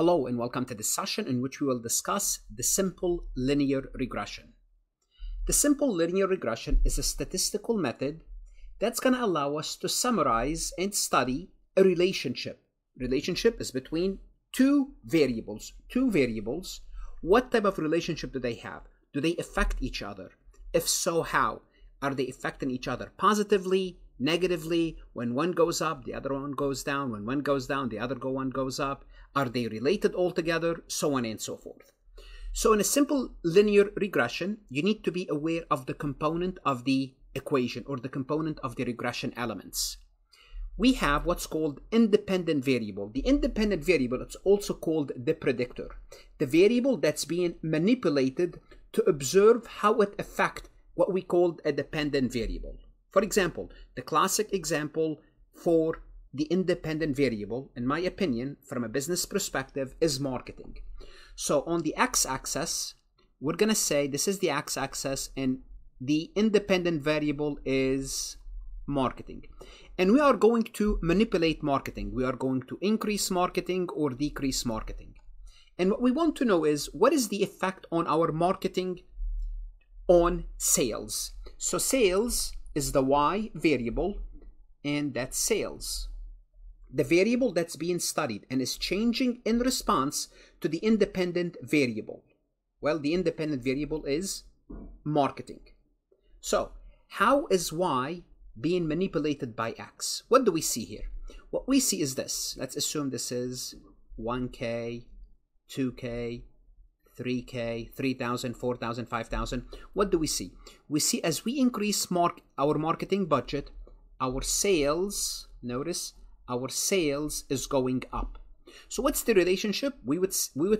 Hello and welcome to this session in which we will discuss the simple linear regression. The simple linear regression is a statistical method that's going to allow us to summarize and study a relationship. Relationship is between two variables. What type of relationship do they have? Do they affect each other? If so, how? Are they affecting each other positively, negatively? When one goes up, the other one goes down. When one goes down, the other one goes up. Are they related altogether? So on and so forth. So in a simple linear regression, you need to be aware of the component of the equation or the component of the regression elements. We have what's called independent variable. The independent variable, it's also called the predictor. The variable that's being manipulated to observe how it affects what we call a dependent variable. For example, the classic example for the independent variable, in my opinion, from a business perspective, is marketing. So on the x-axis, we're going to say this is the x-axis and the independent variable is marketing. And we are going to manipulate marketing. We are going to increase marketing or decrease marketing. And what we want to know is what is the effect on our marketing on sales. So sales is the y variable, and that's sales. The variable that's being studied and is changing in response to the independent variable. Well, the independent variable is marketing. So how is y being manipulated by x? What do we see here? What we see is this. Let's assume this is 1K, 2K, 3K, 3,000, 4,000, 5,000. What do we see? We see as we increase our marketing budget, our sales, notice, our sales is going up. So what's the relationship? We would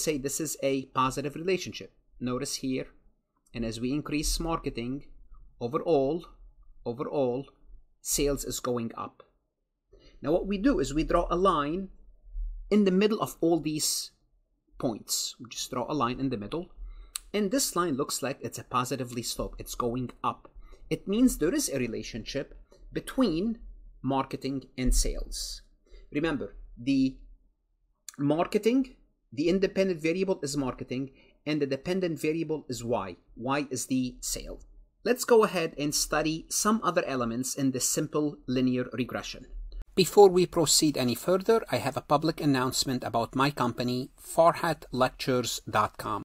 say this is a positive relationship. Notice here, and as we increase marketing, overall, sales is going up. Now what we do is we draw a line in the middle of all these points. We just draw a line in the middle, and this line looks like it's a positively sloped. It's going up. It means there is a relationship between marketing and sales. Remember, the marketing, the independent variable is marketing, and the dependent variable is y. Y is the sales. Let's go ahead and study some other elements in this simple linear regression. Before we proceed any further, I have a public announcement about my company, FarhatLectures.com.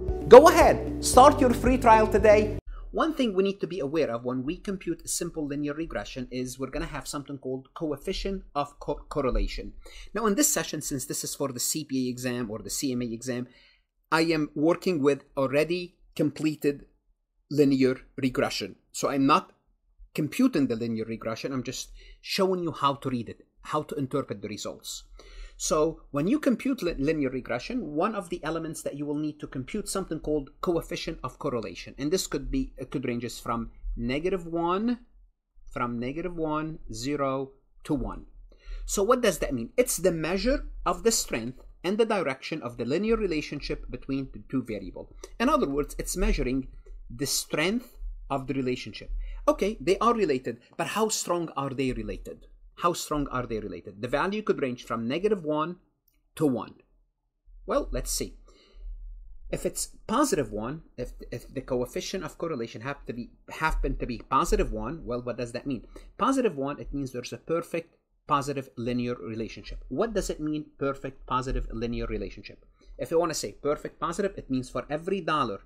Go ahead, start your free trial today. One thing we need to be aware of when we compute a simple linear regression is we're going to have something called coefficient of correlation. Now in this session, since this is for the CPA exam or the CMA exam, I am working with already completed linear regression. So I'm not computing the linear regression, I'm just showing you how to read it, how to interpret the results. So when you compute linear regression, one of the elements that you will need to compute something called coefficient of correlation. And this could ranges from negative 1, 0 to 1. So what does that mean? It's the measure of the strength and the direction of the linear relationship between the two variables. In other words, it's measuring the strength of the relationship. Okay, they are related, but how strong are they related? How strong are they related? The value could range from negative 1 to 1. Well, let's see. If it's positive 1, if the coefficient of correlation happen to be positive 1, well, what does that mean? Positive 1, it means there's a perfect positive linear relationship. What does it mean, perfect positive linear relationship? If you want to say perfect positive, it means for every dollar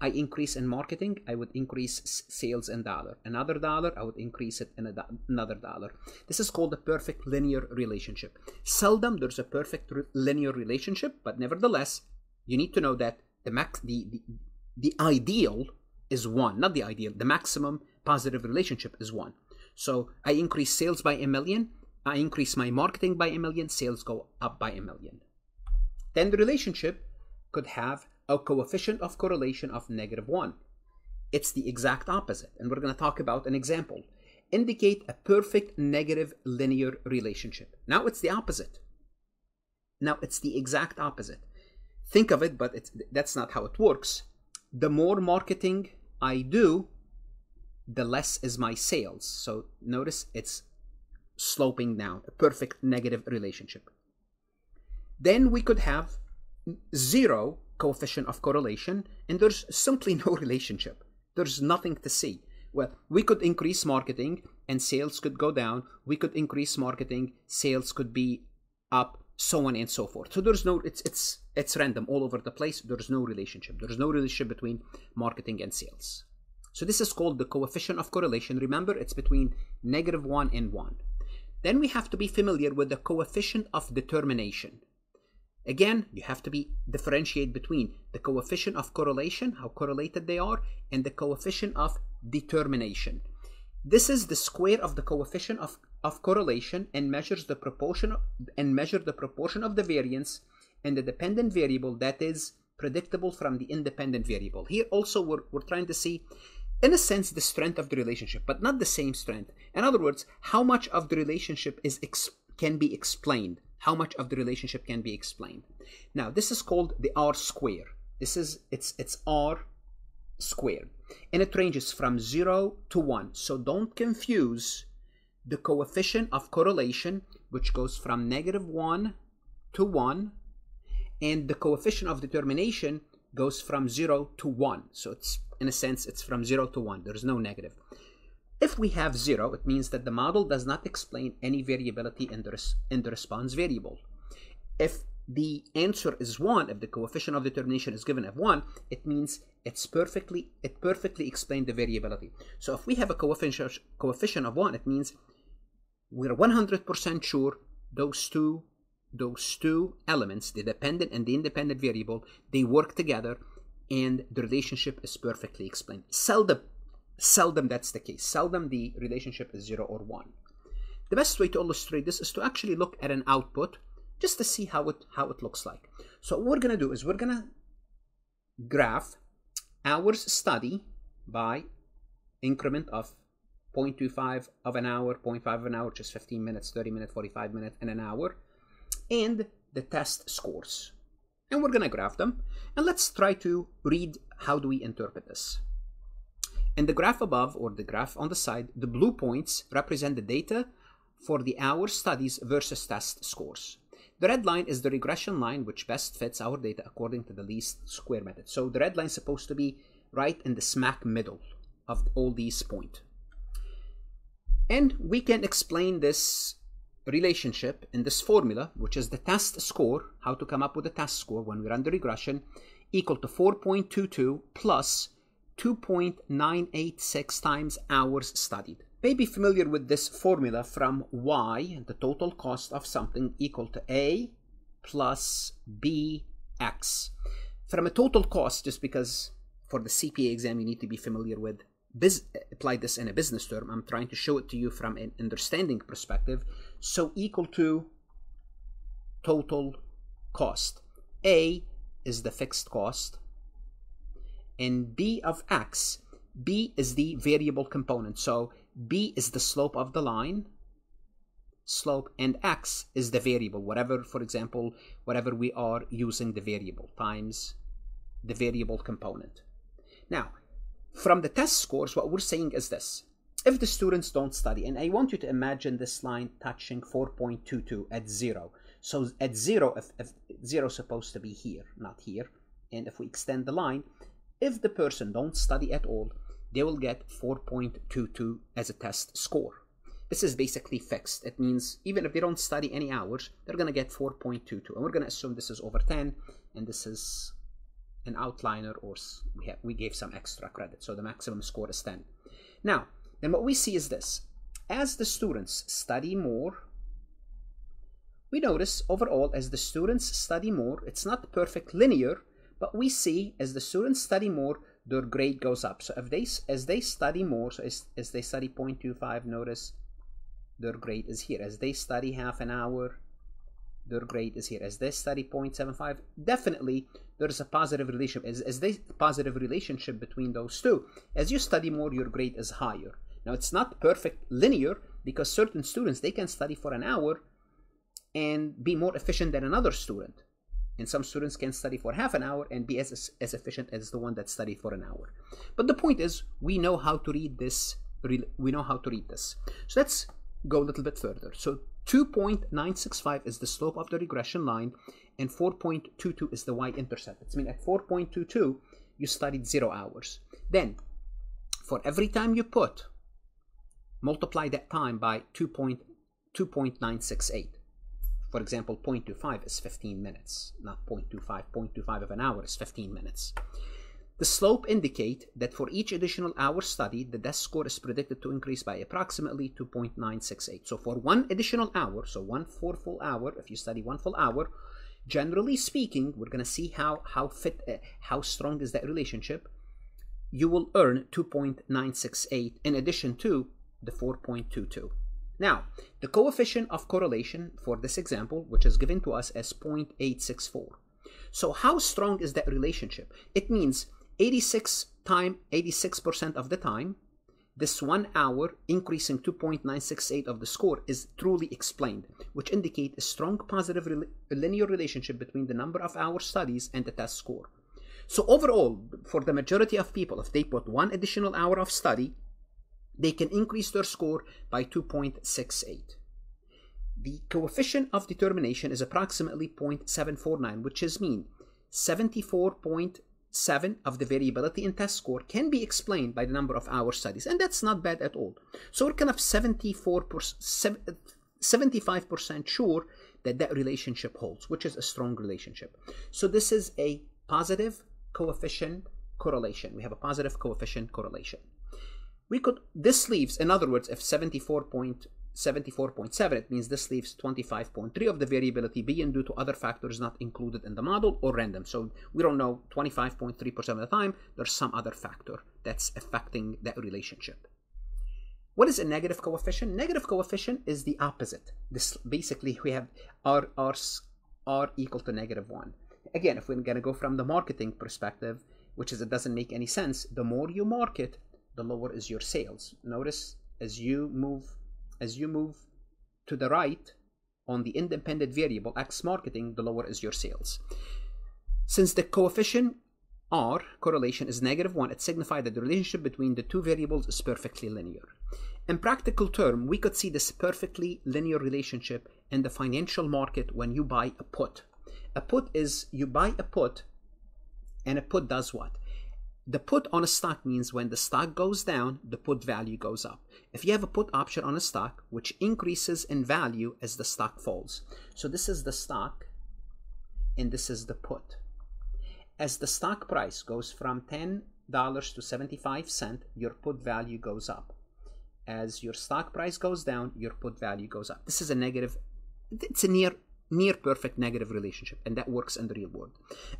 I increase in marketing, I would increase sales in dollar. Another dollar, I would increase it in another dollar. This is called a perfect linear relationship. Seldom there's a perfect linear relationship, but nevertheless, you need to know that the ideal is 1, not the ideal. The maximum positive relationship is 1. So I increase sales by $1 million, I increase my marketing by $1 million, sales go up by $1 million. Then the relationship could have a coefficient of correlation of -1. It's the exact opposite, and we're going to talk about an example. Indicate a perfect negative linear relationship. Now it's the opposite. Now it's the exact opposite. Think of it, but that's not how it works. The more marketing I do, the less is my sales. So notice it's sloping down, a perfect negative relationship. Then we could have 0 coefficient of correlation, and there's simply no relationship. There's nothing to see. Well, we could increase marketing and sales could go down. We could increase marketing, sales could be up, so on and so forth. So there's no, it's random all over the place. There's no relationship. There's no relationship between marketing and sales. So this is called the coefficient of correlation. Remember, it's between -1 and 1. Then we have to be familiar with the coefficient of determination. Again, you have to differentiate between the coefficient of correlation, how correlated they are, and the coefficient of determination. This is the square of the coefficient of correlation and measures the proportion of the variance and the dependent variable that is predictable from the independent variable. Here also we're trying to see, in a sense, the strength of the relationship, but not the same strength. In other words, how much of the relationship can be explained. How much of the relationship can be explained. Now, this is called the R square. This is, it's R squared. And it ranges from 0 to 1. So don't confuse the coefficient of correlation, which goes from -1 to 1, and the coefficient of determination goes from 0 to 1. So it's, in a sense, it's from 0 to 1. There's no negative. If we have 0, it means that the model does not explain any variability in the, response variable. If the answer is 1, if the coefficient of determination is given at 1, it means it perfectly explained the variability. So if we have a coefficient of 1, it means we're 100% sure those two elements, the dependent and the independent variable, they work together and the relationship is perfectly explained. Seldom that's the case. Seldom the relationship is 0 or 1. The best way to illustrate this is to actually look at an output just to see how it looks like. So what we're going to do is we're going to graph hours study by increment of 0.25 of an hour, 0.5 of an hour, just 15 minutes, 30 minutes, 45 minutes, and an hour, and the test scores. And we're going to graph them. And let's try to read how do we interpret this. In the graph above, or the graph on the side, the blue points represent the data for the hour studies versus test scores. The red line is the regression line which best fits our data according to the least square method. So the red line is supposed to be right in the smack middle of all these points. And we can explain this relationship in this formula, which is the test score, how to come up with a test score when we run the regression, equal to 4.22 plus 2.986 times hours studied. You may be familiar with this formula from Y, the total cost of something, equal to A plus BX. From a total cost, just because for the CPA exam you need to be familiar with, apply this in a business term, I'm trying to show it to you from an understanding perspective. So equal to total cost. A is the fixed cost, and B of X, B is the variable component. So B is the slope of the line, and X is the variable, whatever, for example, whatever we are using the variable, times the variable component. Now, from the test scores, what we're saying is this. If the students don't study, and I want you to imagine this line touching 4.22 at 0. So at 0, if 0 is supposed to be here, not here, and if we extend the line, if the person don't study at all, they will get 4.22 as a test score. This is basically fixed. It means even if they don't study any hours, they're going to get 4.22. And we're going to assume this is over 10, and this is an outlier, or we gave some extra credit. So the maximum score is 10. Now, then what we see is this. As the students study more, we notice overall as the students study more, it's not perfect linear, but we see as the students study more, their grade goes up. So if as they study more, so as they study 0.25, notice their grade is here. As they study half an hour, their grade is here. Is this study 0.75? Definitely there's a positive relationship. Is this positive relationship between those two? As you study more, your grade is higher. Now, it's not perfect linear, because certain students, they can study for an hour and be more efficient than another student. And some students can study for half an hour and be as efficient as the one that studied for an hour. But the point is, we know how to read this. We know how to read this. So let's go a little bit further. So 2.965 is the slope of the regression line, and 4.22 is the y-intercept. It means at 4.22, you studied 0 hours. Then, for every time you put, multiply that time by 2.968. For example, 0.25 is 15 minutes, not 0.25. 0.25 of an hour is 15 minutes. The slope indicate that for each additional hour studied, the desk score is predicted to increase by approximately 2.968. So for one additional hour, so one full hour, if you study one full hour, generally speaking, we're going to see how strong is that relationship. You will earn 2.968 in addition to the 4.22. Now, the coefficient of correlation for this example, which is given to us as 0.864. So how strong is that relationship? It means 86% of the time, this 1 hour increasing 2.968 of the score is truly explained, which indicate a strong positive linear relationship between the number of hour studies and the test score. So overall, for the majority of people, if they put one additional hour of study, they can increase their score by 2.68. The coefficient of determination is approximately 0.749, which is mean 74.7 of the variability in test score can be explained by the number of hour studies, and that's not bad at all. So we're kind of 75% sure that that relationship holds, which is a strong relationship. So this is a positive coefficient correlation. We have a positive coefficient correlation. This leaves, in other words, if 74.7, it means this leaves 25.3 of the variability being due to other factors not included in the model or random. So we don't know 25.3% of the time, there's some other factor that's affecting that relationship. What is a negative coefficient? Negative coefficient is the opposite. This basically, we have R equal to -1. Again, if we're going to go from the marketing perspective, which is it doesn't make any sense, the more you market, the lower is your sales. Notice as you move to the right on the independent variable X marketing, the lower is your sales. Since the coefficient R correlation is -1, it signifies that the relationship between the two variables is perfectly linear. In practical term, we could see this perfectly linear relationship in the financial market when you buy a put. A put is you buy a put, and a put does what? The put on a stock means when the stock goes down, the put value goes up. If you have a put option on a stock, which increases in value as the stock falls. So this is the stock, and this is the put. As the stock price goes from $10 to 75 cents, your put value goes up. As your stock price goes down, your put value goes up. This is a negative, it's a near perfect negative relationship, and that works in the real world.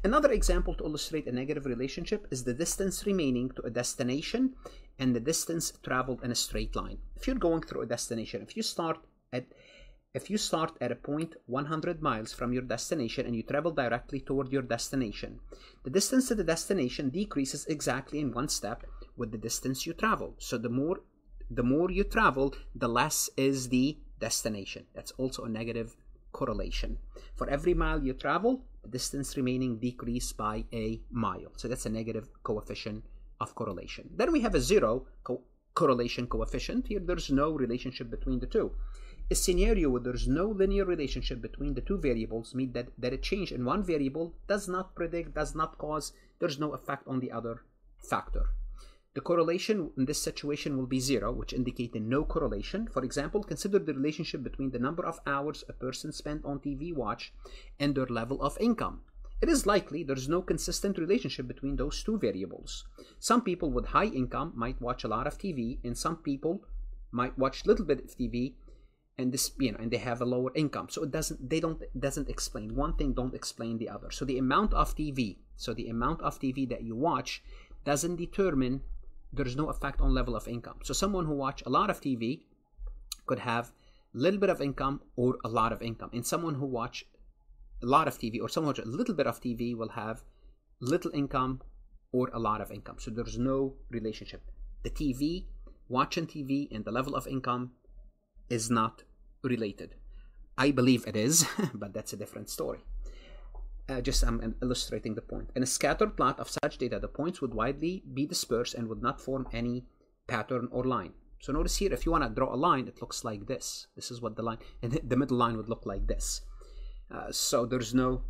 Another example to illustrate a negative relationship is the distance remaining to a destination and the distance traveled in a straight line. If you're going through a destination, if you start at a point 100 miles from your destination and you travel directly toward your destination, the distance to the destination decreases exactly in one step with the distance you travel. So the more you travel, the less is the destination. That's also a negative correlation. For every mile you travel, the distance remaining decreased by a mile. So that's a negative coefficient of correlation. Then we have a zero correlation coefficient. Here there's no relationship between the two. A scenario where there's no linear relationship between the two variables means that a change in one variable does not predict, does not cause, there's no effect on the other factor. The correlation in this situation will be 0, which indicates no correlation. For example, consider the relationship between the number of hours a person spent on TV watch and their level of income. It is likely there's no consistent relationship between those two variables. Some people with high income might watch a lot of TV, and some people might watch a little bit of TV, and this, you know, and they have a lower income. So it doesn't explain. One thing don't explain the other. So the amount of TV that you watch doesn't determine. There's no effect on level of income. So someone who watches a lot of TV could have a little bit of income or a lot of income. And someone who watches a lot of TV, or someone watches a little bit of TV will have little income or a lot of income. So there's no relationship. The TV, watching TV and the level of income is not related. I believe it is, but that's a different story. I'm illustrating the point. In a scattered plot of such data, the points would widely be dispersed and would not form any pattern or line. So notice here, if you want to draw a line, it looks like this. This is what the line, and the middle line would look like this. So there's no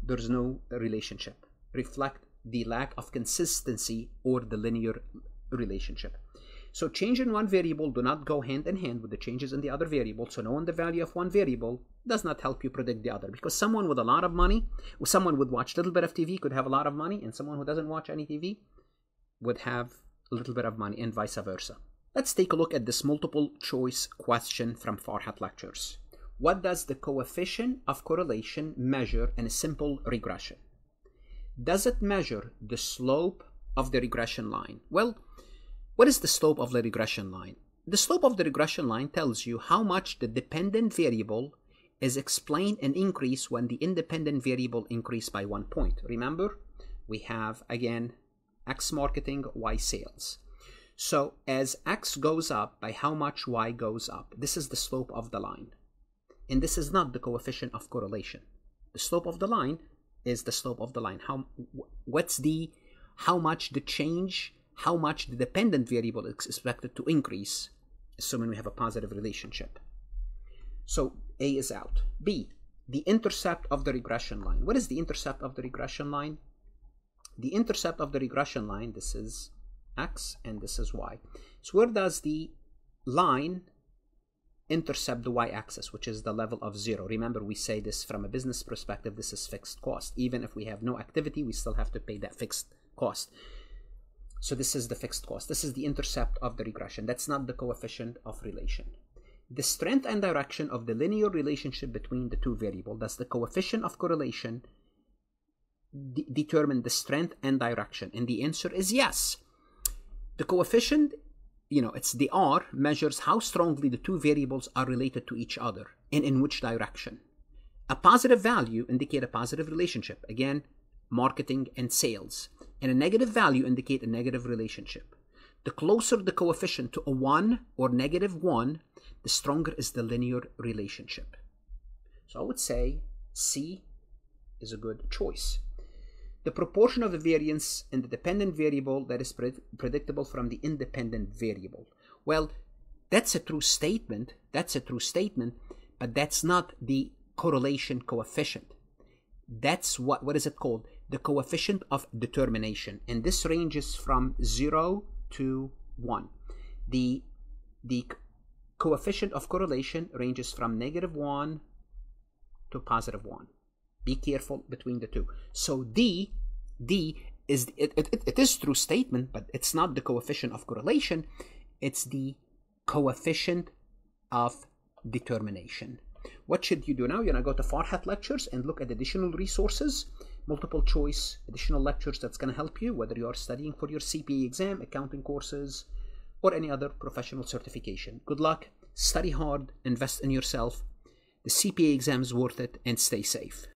relationship. Reflect the lack of consistency or the linear relationship. So change in one variable do not go hand in hand with the changes in the other variable. So knowing the value of one variable does not help you predict the other, because someone with a lot of money, or someone would watch a little bit of TV could have a lot of money, and someone who doesn't watch any TV would have a little bit of money, and vice versa. Let's take a look at this multiple choice question from Farhat Lectures. What does the coefficient of correlation measure in a simple regression? Does it measure the slope of the regression line? Well, what is the slope of the regression line? The slope of the regression line tells you how much the dependent variable is explained and increased when the independent variable increased by 1 point. Remember, we have, again, X marketing, Y sales. So as X goes up, by how much Y goes up? This is the slope of the line. And this is not the coefficient of correlation. The slope of the line is the slope of the line. How much the dependent variable is expected to increase, assuming we have a positive relationship. So A is out. B, the intercept of the regression line. What is the intercept of the regression line? The intercept of the regression line, this is X and this is Y. So where does the line intercept the y-axis, which is the level of 0? Remember, we say this from a business perspective, this is fixed cost. Even if we have no activity, we still have to pay that fixed cost. So this is the fixed cost. This is the intercept of the regression. That's not the coefficient of relation. The strength and direction of the linear relationship between the two variables. Does the coefficient of correlation determine the strength and direction? And the answer is yes. The coefficient, it's the R, measures how strongly the two variables are related to each other and in which direction. A positive value indicates a positive relationship. Again, marketing and sales. And a negative value indicate a negative relationship. The closer the coefficient to a 1 or negative 1, the stronger is the linear relationship. So I would say C is a good choice. The proportion of the variance in the dependent variable that is predictable from the independent variable. Well, that's a true statement. That's a true statement, but that's not the correlation coefficient. That's what is it called? The coefficient of determination, and this ranges from 0 to 1. The coefficient of correlation ranges from -1 to +1. Be careful between the two. So D is it is true statement, but it's not the coefficient of correlation. It's the coefficient of determination. What should you do now? You're going to go to Farhat Lectures and look at additional resources, multiple choice, additional lectures that's going to help you, whether you are studying for your CPA exam, accounting courses, or any other professional certification. Good luck, study hard, invest in yourself. The CPA exam is worth it, and stay safe.